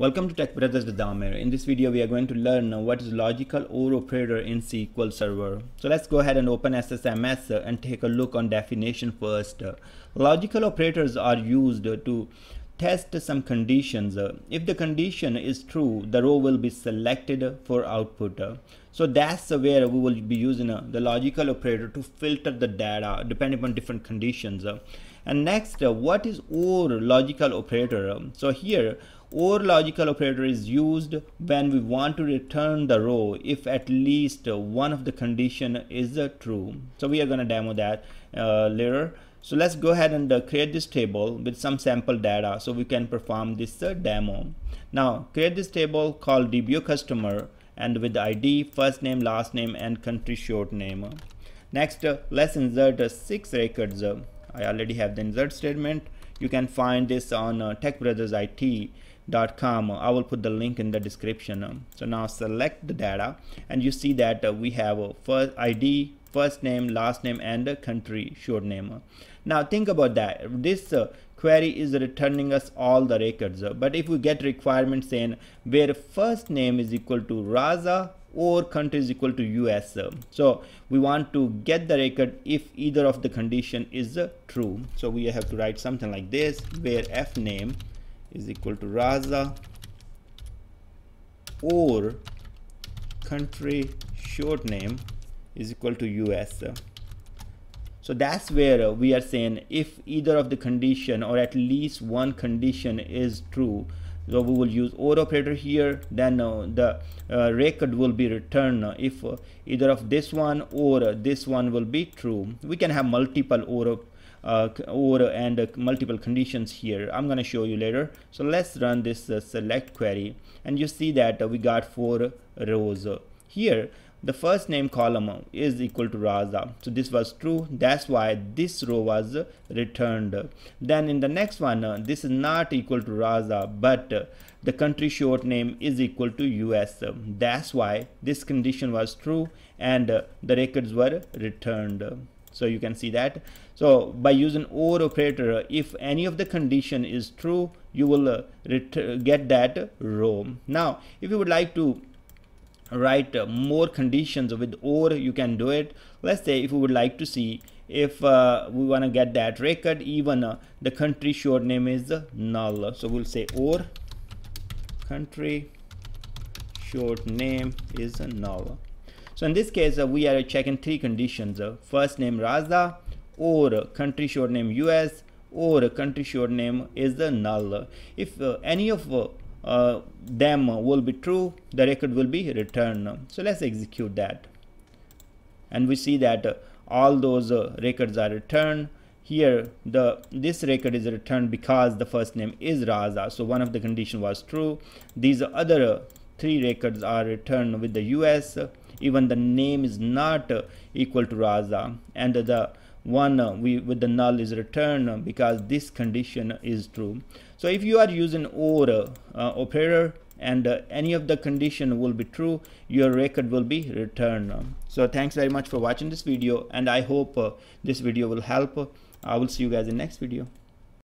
Welcome to Tech Brothers with Dhamir. In this video we are going to learn what is logical OR operator in SQL Server. So let's go ahead and open SSMS and take a look on definition first. Logical operators are used to test some conditions. If the condition is true, the row will be selected for output. So that's where we will be using the logical operator to filter the data depending upon different conditions. And next, what is OR logical operator? So here, OR logical operator is used when we want to return the row if at least one of the condition is true. So we are going to demo that later. So let's go ahead and create this table with some sample data so we can perform this demo. Now create this table called DBO customer and with ID, first name, last name and country short name. Next, let's insert 6 records. I already have the insert statement. You can find this on techbrothersit.com. I will put the link in the description. So now select the data and you see that we have first ID, first name, last name and country short name. Now think about that. This query is returning us all the records, but if we get requirements saying where first name is equal to Raza or country is equal to US, so we want to get the record if either of the condition is true. So we have to write something like this, where F name is equal to Raza or country short name is equal to US. So that's where we are saying if either of the condition or at least one condition is true, so we will use OR operator here. Then the record will be returned if either of this one or this one will be true. We can have multiple OR and multiple conditions here. I'm going to show you later. So let's run this select query and you see that we got 4 rows. Here the first name column is equal to Raza, so this was true, that's why this row was returned. Then in the next one, this is not equal to Raza, but the country short name is equal to US, that's why this condition was true and the records were returned. So you can see that. So by using OR operator, if any of the condition is true, you will get that row. Now if you would like to write more conditions with OR, you can do it. Let's say if we would like to see if we want to get that record even the country short name is null, so we'll say OR country short name is null. So in this case we are checking 3 conditions, first name Raza or country short name US or country short name is null. If any of them will be true, the record will be returned. So let's execute that and we see that all those records are returned. Here this record is returned because the first name is Raza, so one of the condition was true. These other 3 records are returned with the US, even the name is not equal to Raza, and the one with the null is returned because this condition is true. So if you are using OR operator and any of the condition will be true, your record will be returned. So thanks very much for watching this video and I hope this video will help. I will see you guys in next video.